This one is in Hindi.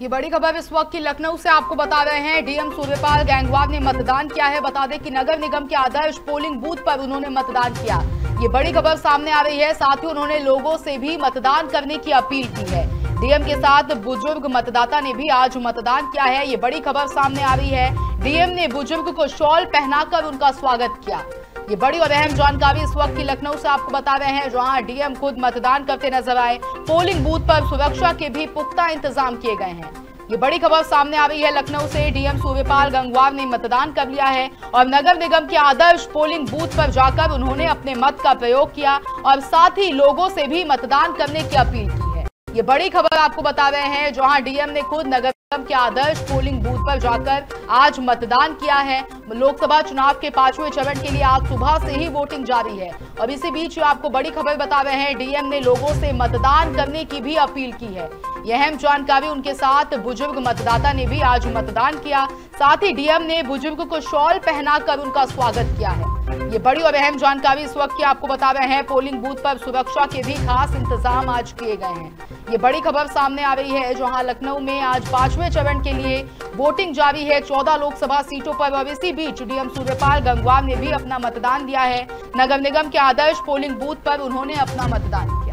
ये बड़ी खबर इस वक्त की लखनऊ से आपको बता रहे हैं। डीएम सूर्यपाल गंगवार ने मतदान किया है। बता दें कि नगर निगम के आदर्श पोलिंग बूथ पर उन्होंने मतदान किया। ये बड़ी खबर सामने आ रही है। साथ ही उन्होंने लोगों से भी मतदान करने की अपील की है। डीएम के साथ बुजुर्ग मतदाता ने भी आज मतदान किया है। ये बड़ी खबर सामने आ रही है। डीएम ने बुजुर्ग को शॉल पहनाकर उनका स्वागत किया। ये बड़ी और अहम जानकारी इस वक्त की लखनऊ से आपको बता रहे हैं, जहां डीएम खुद मतदान करते नजर आए। पोलिंग बूथ पर सुरक्षा के भी पुख्ता इंतजाम किए गए हैं। ये बड़ी खबर सामने आ रही है लखनऊ से। डीएम सूर्यपाल गंगवार ने मतदान कर लिया है और नगर निगम के आदर्श पोलिंग बूथ पर जाकर उन्होंने अपने मत का प्रयोग किया और साथ ही लोगों से भी मतदान करने की अपील की है। ये बड़ी खबर आपको बता रहे हैं, जहाँ डीएम ने खुद नगर के आदर्श पोलिंग बूथ पर जाकर आज मतदान किया है। लोकसभा चुनाव के पांचवें चरण के लिए आज सुबह से ही वोटिंग जारी है। अब इसी बीच आपको बड़ी खबर बता रहे हैं, डीएम ने लोगों से मतदान करने की भी अपील की है। यह अहम जानकारी उनके साथ बुजुर्ग मतदाता ने भी आज मतदान किया। साथ ही डीएम ने बुजुर्ग को शॉल पहनाकर उनका स्वागत किया है। ये बड़ी और अहम जानकारी इस वक्त की आपको बता रहे हैं। पोलिंग बूथ पर सुरक्षा के भी खास इंतजाम आज किए गए हैं। ये बड़ी खबर सामने आ रही है, जहां लखनऊ में आज पांचवें चरण के लिए वोटिंग जारी है 14 लोकसभा सीटों पर। और इसी बीच डीएम सूर्यपाल गंगवार ने भी अपना मतदान दिया है। नगर निगम के आदर्श पोलिंग बूथ पर उन्होंने अपना मतदान